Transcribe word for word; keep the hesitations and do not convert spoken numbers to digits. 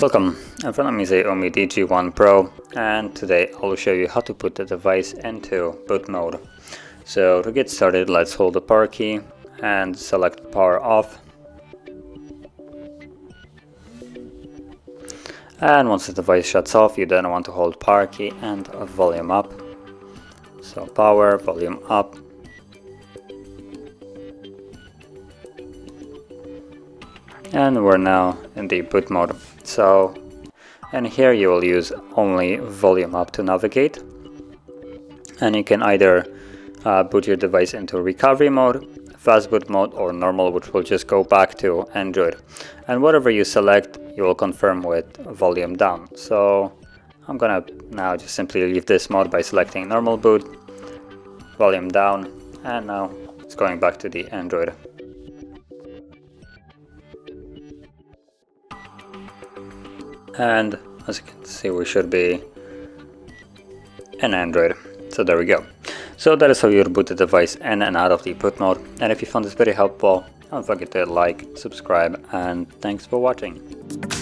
Welcome, in front of me is a UMIDIGI One Pro, and today I will show you how to put the device into boot mode. So to get started, let's hold the power key and select power off. And once the device shuts off, you then want to hold power key and volume up. So power, volume up. And we're now in the boot mode. So, and here you will use only volume up to navigate, and you can either uh, boot your device into recovery mode, fastboot mode, or normal, which will just go back to Android. And whatever you select, you will confirm with volume down. So I'm gonna now just simply leave this mode by selecting normal boot, volume down, and now it's going back to the Android. And as you can see, we should be in Android. So there we go. So that is how you boot the device in and out of the boot mode. And if you found this video helpful, don't forget to like, subscribe, and thanks for watching.